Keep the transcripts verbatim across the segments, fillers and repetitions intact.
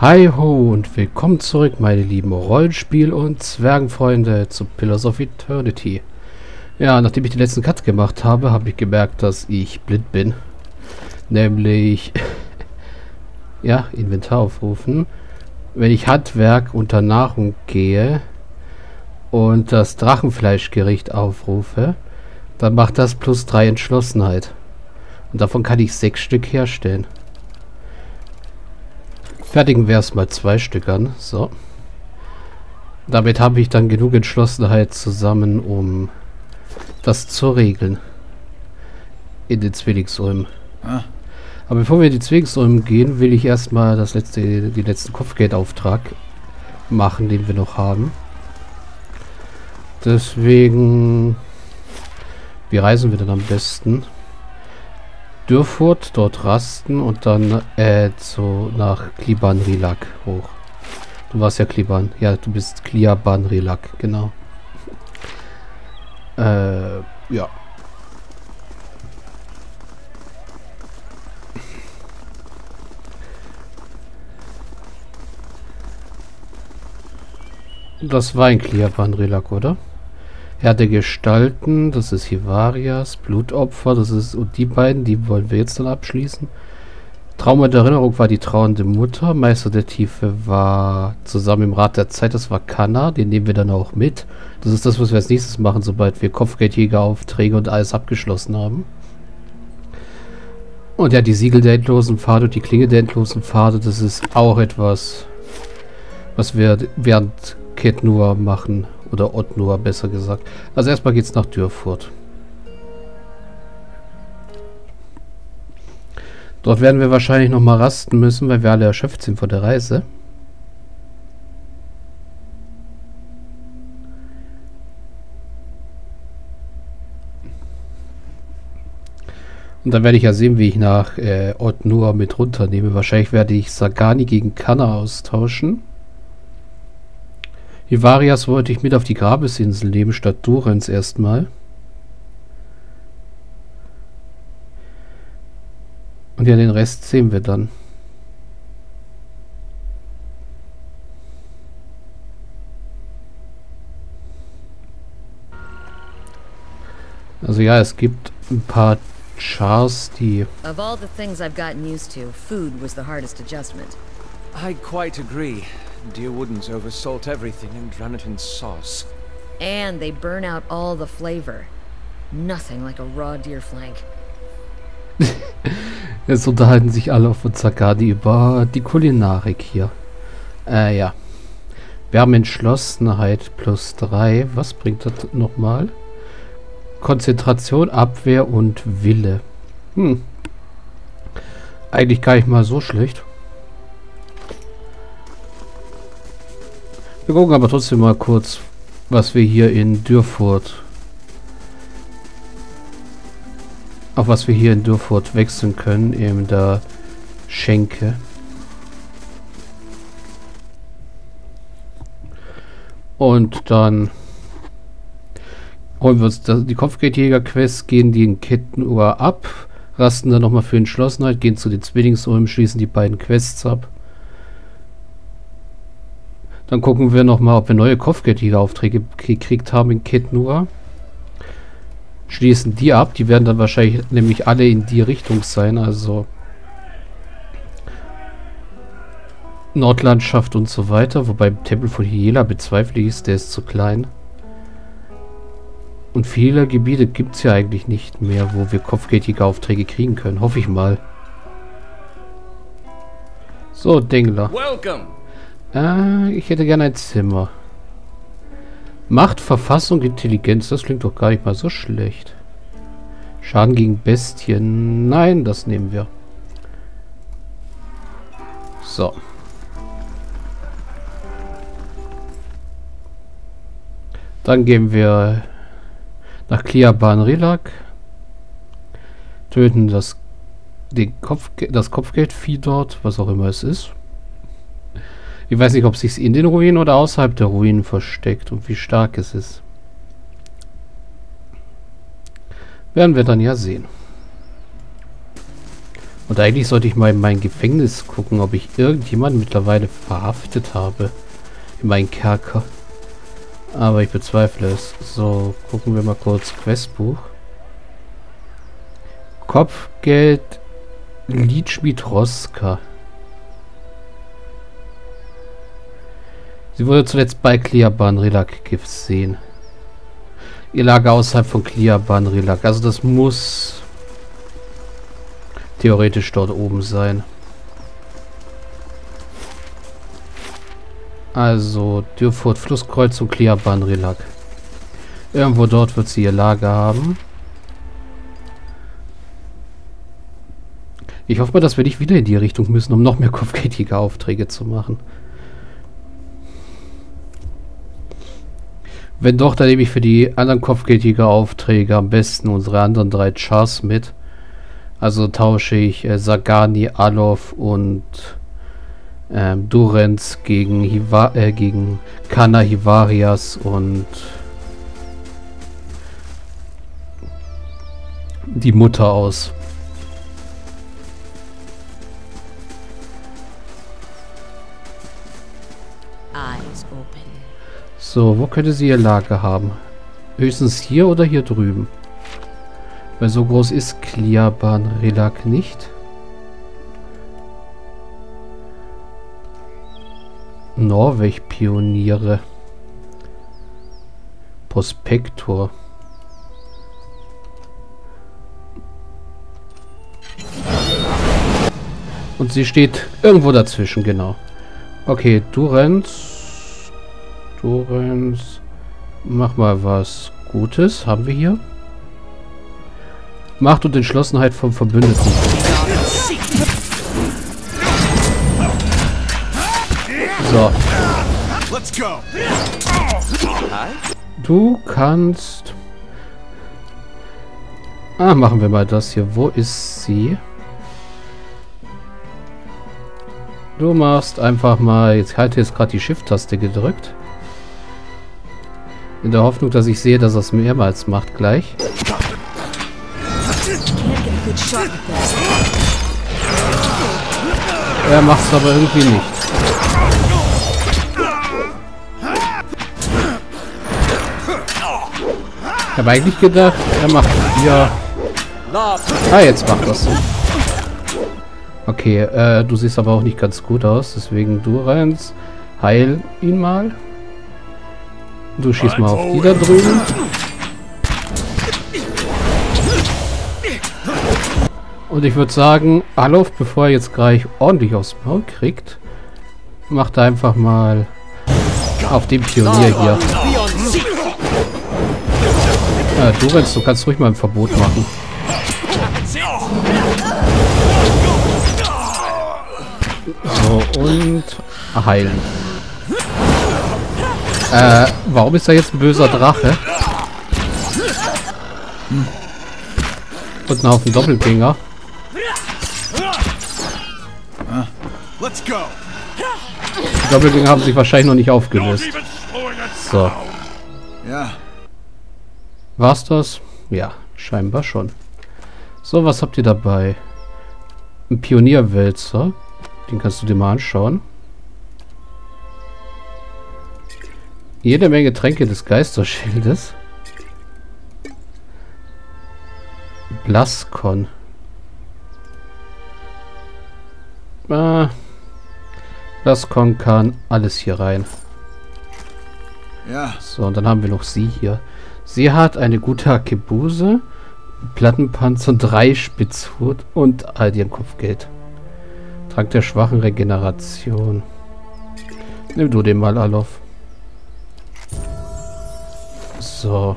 Hi ho und willkommen zurück, meine lieben Rollenspiel- und Zwergenfreunde zu Pillars of Eternity. Ja, nachdem ich den letzten Cut gemacht habe, habe ich gemerkt, dass ich blind bin. Nämlich, ja, Inventar aufrufen. Wenn ich Handwerk unter Nahrung gehe und das Drachenfleischgericht aufrufe, dann macht das plus drei Entschlossenheit. Und davon kann ich sechs Stück herstellen. Fertigen wir erstmal zwei Stück an. So. Damit habe ich dann genug Entschlossenheit zusammen, um das zu regeln. In den Zwillingsrömen. Ah. Aber bevor wir in die Zwillingsrömen gehen, will ich erstmal das letzte, den letzten Kopfgeldauftrag machen, den wir noch haben. Deswegen. Wie reisen wir denn am besten? Dürfurt, dort rasten und dann äh, so nach Cliaban Rilag hoch. Du warst ja Cliaban. Ja, du bist Cliaban Rilag, genau. Äh, ja. Das war ein Cliaban Rilag, oder? Herde Gestalten, das ist Hivarias, Blutopfer, das ist, und die beiden, die wollen wir jetzt dann abschließen. Traum und Erinnerung war die trauernde Mutter, Meister der Tiefe war zusammen im Rat der Zeit, das war Kanna, den nehmen wir dann auch mit. Das ist das, was wir als nächstes machen, sobald wir Kopfgeldjägeraufträge und alles abgeschlossen haben. Und ja, die Siegel der endlosen Pfade und die Klinge der endlosen Pfade, das ist auch etwas, was wir während Kaed Nua machen. Oder Od Nua, besser gesagt. Also erstmal geht's nach Dürfurt. Dort werden wir wahrscheinlich noch mal rasten müssen, weil wir alle erschöpft sind von der Reise. Und dann werde ich ja sehen, wie ich nach äh, Od Nua mit runternehme. Wahrscheinlich werde ich Sagani gegen Kanna austauschen. Hivarias wollte ich mit auf die Grabesinsel nehmen, statt Durance erstmal. Und ja, den Rest sehen wir dann. Also ja, es gibt ein paar Chars, die... Of all the things I've gotten used to, food was the hardest adjustment. I quite agree. Dear Woodens oversalt everything and drown it in sauce. And they burn out all the flavor. Nothing like a raw deer flank. Jetzt unterhalten sich Aloth und Sagani über die Kulinarik hier. Äh, ja. Wir haben Entschlossenheit plus drei. Was bringt das nochmal? Konzentration, Abwehr und Wille. Hm. Eigentlich gar nicht mal so schlecht. Wir gucken aber trotzdem mal kurz, was wir hier in Dürfurt, auf was wir hier in Dürfurt wechseln können, eben der Schenke. Und dann holen wir uns das, die Kopfgeldjäger-Quest, gehen die in Kaed Nua ab, rasten dann nochmal für Entschlossenheit, gehen zu den Zwillingsrömen, schließen die beiden Quests ab. Dann gucken wir nochmal, ob wir neue Kopfgeldjägeraufträge gekriegt haben in Kaed Nua. Schließen die ab. Die werden dann wahrscheinlich nämlich alle in die Richtung sein. Also Nordlandschaft und so weiter. Wobei Tempel von Hiela bezweifle ich, der ist zu klein. Und viele Gebiete gibt es ja eigentlich nicht mehr, wo wir Kopfgeldjägeraufträge kriegen können. Hoffe ich mal. So, Dengler. Welcome. Ich hätte gerne ein Zimmer. Macht, Verfassung, Intelligenz. Das klingt doch gar nicht mal so schlecht. Schaden gegen Bestien. Nein, das nehmen wir. So. Dann gehen wir nach Cliaban Rilag. Töten das, den Kopf, das Kopfgeldvieh dort, was auch immer es ist. Ich weiß nicht, ob es sich in den Ruinen oder außerhalb der Ruinen versteckt und wie stark es ist. Werden wir dann ja sehen. Und eigentlich sollte ich mal in mein Gefängnis gucken, ob ich irgendjemanden mittlerweile verhaftet habe. In meinen Kerker. Aber ich bezweifle es. So, gucken wir mal kurz. Questbuch. Kopfgeld. Liedschmied Roska. Sie wurde zuletzt bei Cliaban Rilag gesehen. Ihr Lager außerhalb von Cliaban Rilag. Also das muss theoretisch dort oben sein. Also Dürfurt Flusskreuz und Cliaban Rilag. Irgendwo dort wird sie ihr Lager haben. Ich hoffe mal, dass wir nicht wieder in die Richtung müssen, um noch mehr kopfgeldjäger Aufträge zu machen. Wenn doch, dann nehme ich für die anderen kopfgeldjäger Aufträge am besten unsere anderen drei Chars mit. Also tausche ich äh, Sagani, Aloth und ähm, Durance gegen, Hiva äh, gegen Kanna, Hivarias und die Mutter aus. So, wo könnte sie ihr Lager haben? Höchstens hier oder hier drüben? Weil so groß ist Cliaban Rilag nicht. Norweg-Pioniere. Prospektor. Und sie steht irgendwo dazwischen, genau. Okay, Durance. Durance. Mach mal was Gutes. Haben wir hier? Macht und Entschlossenheit vom Verbündeten. So. Du kannst... Ah, machen wir mal das hier. Wo ist sie? Du machst einfach mal... Jetzt halte ich jetzt gerade die Shift-Taste gedrückt. In der Hoffnung, dass ich sehe, dass er es mehrmals macht gleich. Er macht es aber irgendwie nicht. Ich habe eigentlich gedacht, er macht ja. Ah, jetzt macht das. Okay, äh, du siehst aber auch nicht ganz gut aus, deswegen Durance, heil ihn mal. Du schießt mal auf die da drüben. Und ich würde sagen, Aloth, bevor er jetzt gleich ordentlich aufs Maul kriegt, macht er einfach mal auf dem Pionier hier. Ja, Durance, du kannst ruhig mal ein Verbot machen. So, und heilen. Äh, warum ist da jetzt ein böser Drache? Hm. Und einen Haufen Doppelgänger. Die Doppelgänger haben sich wahrscheinlich noch nicht aufgelöst. So. War's das? Ja, scheinbar schon. So, was habt ihr dabei? Ein Pionierwälzer. Den kannst du dir mal anschauen. Jede Menge Tränke des Geisterschildes. Blaskon. Ah. Blaskon kann alles hier rein. Ja. So, und dann haben wir noch sie hier. Sie hat eine gute Hakebuse, Plattenpanzer, drei Spitzhut und all ihren Kopfgeld. Trank der schwachen Regeneration. Nimm du den mal, Aloth. So.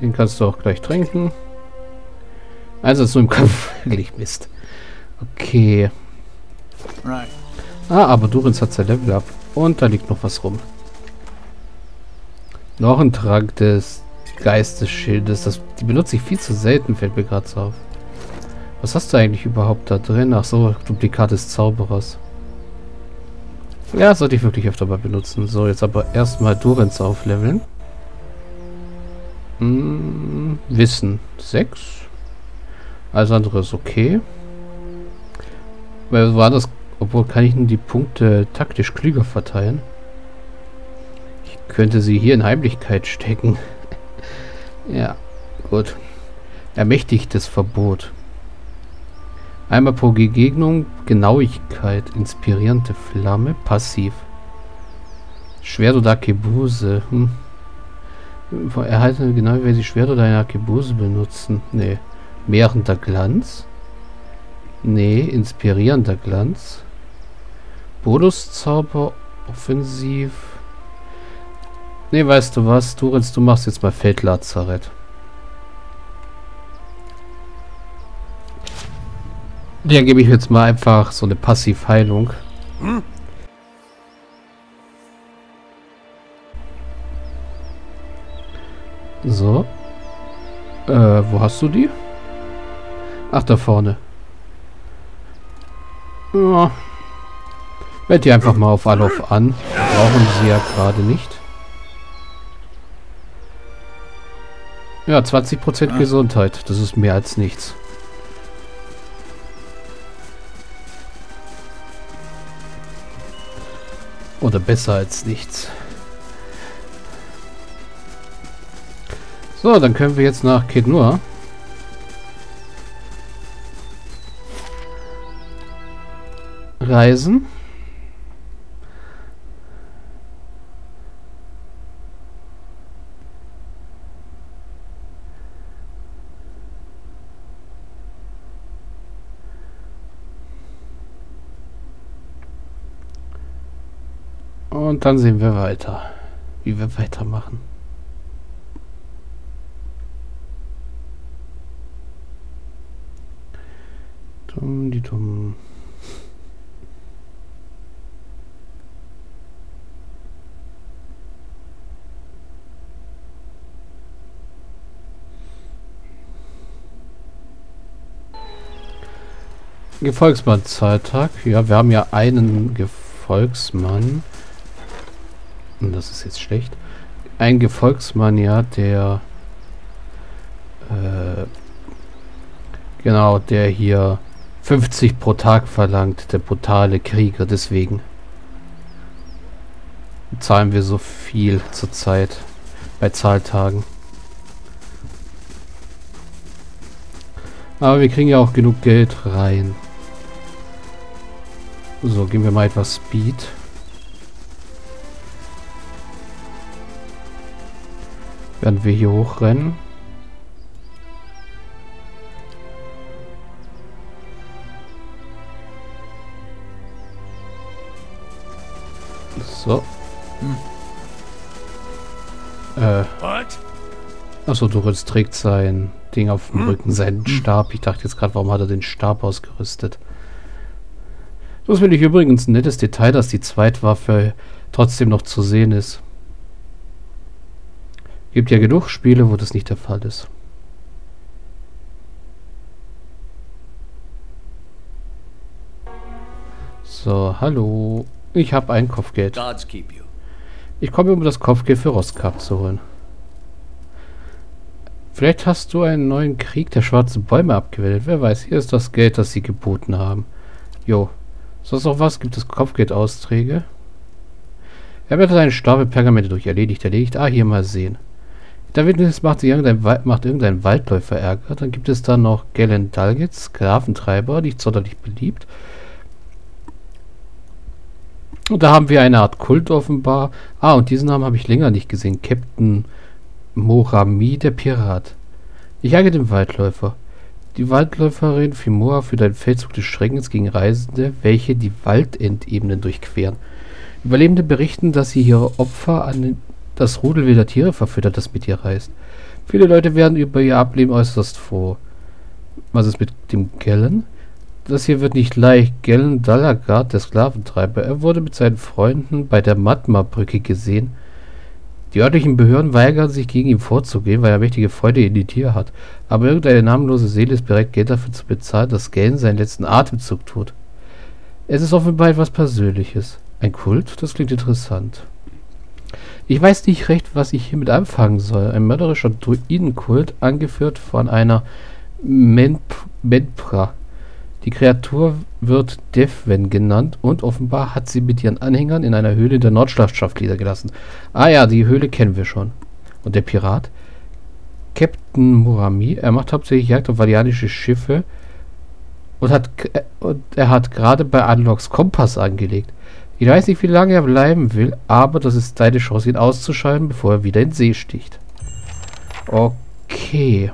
Den kannst du auch gleich trinken. Also ist so im Kampf wirklich Mist. Okay. Ah, aber Durance hat sein Level up. Und da liegt noch was rum. Noch ein Trank des Geistesschildes. Das, die benutze ich viel zu selten, fällt mir gerade so auf. Was hast du eigentlich überhaupt da drin? Ach so, Duplikat des Zauberers. Ja, sollte ich wirklich öfter mal benutzen. So, jetzt aber erstmal Durance aufleveln. Wissen sechs. Alles andere ist okay. Weil war das. Obwohl, kann ich nun die Punkte taktisch klüger verteilen? Ich könnte sie hier in Heimlichkeit stecken. Ja, gut. Ermächtigtes Verbot. Einmal pro Begegnung, Genauigkeit, inspirierende Flamme, passiv. Schwert oder Akebuse. Hm. Erhalten genau, wenn sie Schwert oder eine Akebuse benutzen. Nee. Mehrender Glanz. Nee, inspirierender Glanz. Bonuszauber, offensiv. Nee, weißt du was, Durance, du machst jetzt mal Feldlazarett. Dann gebe ich jetzt mal einfach so eine Passivheilung. Hm? So. Äh, wo hast du die? Ach, da vorne. Ja. Wett die einfach mal auf Aloth an. Brauchen sie ja gerade nicht. Ja, zwanzig Prozent Gesundheit. Das ist mehr als nichts. Oder besser als nichts. So, dann können wir jetzt nach Kaed Nua. Reisen. Und dann sehen wir weiter, wie wir weitermachen. Dumm, die dumm. Gefolgsmann-Zeittag. Ja, wir haben ja einen Gefolgsmann. Und das ist jetzt schlecht. Ein Gefolgsmann, ja, der... Äh, genau, der hier fünfzig pro Tag verlangt. Der brutale Krieger, deswegen zahlen wir so viel zur Zeit bei Zahltagen. Aber wir kriegen ja auch genug Geld rein. So, geben wir mal etwas Speed. Während wir hier hochrennen. So. Hm. Äh. Achso, Durance trägt sein Ding auf dem Rücken, seinen Stab. Ich dachte jetzt gerade, warum hat er den Stab ausgerüstet? Das finde ich übrigens ein nettes Detail, dass die Zweitwaffe trotzdem noch zu sehen ist. Gibt ja genug Spiele, wo das nicht der Fall ist. So, hallo. Ich habe ein Kopfgeld. Ich komme, um das Kopfgeld für Roskap zu holen. Vielleicht hast du einen neuen Krieg der schwarzen Bäume abgewendet. Wer weiß, hier ist das Geld, das sie geboten haben. Jo. Sonst noch was? Gibt es Kopfgeldausträge? Er wird einen Stapel Pergamente durch erledigt. Erledigt. Ah, hier mal sehen. Da wird es macht irgendein, macht irgendein Waldläufer Ärger. Dann gibt es da noch Gellen Dallagard, Sklaventreiber, nicht sonderlich beliebt. Und da haben wir eine Art Kult offenbar. Ah, und diesen Namen habe ich länger nicht gesehen. Captain Morami, der Pirat. Ich jage den Waldläufer. Die Waldläuferin Fimoa für deinen Feldzug des Schreckens gegen Reisende, welche die Waldendebenen durchqueren. Überlebende berichten, dass sie ihre Opfer an das Rudel wilder Tiere verfüttert, das mit ihr reist. Viele Leute werden über ihr Ableben äußerst froh. Was ist mit dem Gellen? Das hier wird nicht leicht. Gellen Dallagard, der Sklaventreiber. Er wurde mit seinen Freunden bei der Matma-Brücke gesehen. Die örtlichen Behörden weigern sich, gegen ihn vorzugehen, weil er mächtige Freunde in die Tiere hat. Aber irgendeine namenlose Seele ist bereit, Geld dafür zu bezahlen, dass Gellen seinen letzten Atemzug tut. Es ist offenbar etwas Persönliches. Ein Kult? Das klingt interessant. Ich weiß nicht recht, was ich hiermit anfangen soll. Ein mörderischer Druidenkult, angeführt von einer Menpra Menpra. Die Kreatur wird Defven genannt und offenbar hat sie mit ihren Anhängern in einer Höhle der Nordschlafschaft niedergelassen. Ah ja, die Höhle kennen wir schon. Und der Pirat? Captain Morami. Er macht hauptsächlich Jagd auf valianische Schiffe und, hat, äh, und er hat gerade bei Anlox Kompass angelegt. Ich weiß nicht, wie lange er bleiben will, aber das ist deine Chance, ihn auszuschalten, bevor er wieder in See sticht. Okay.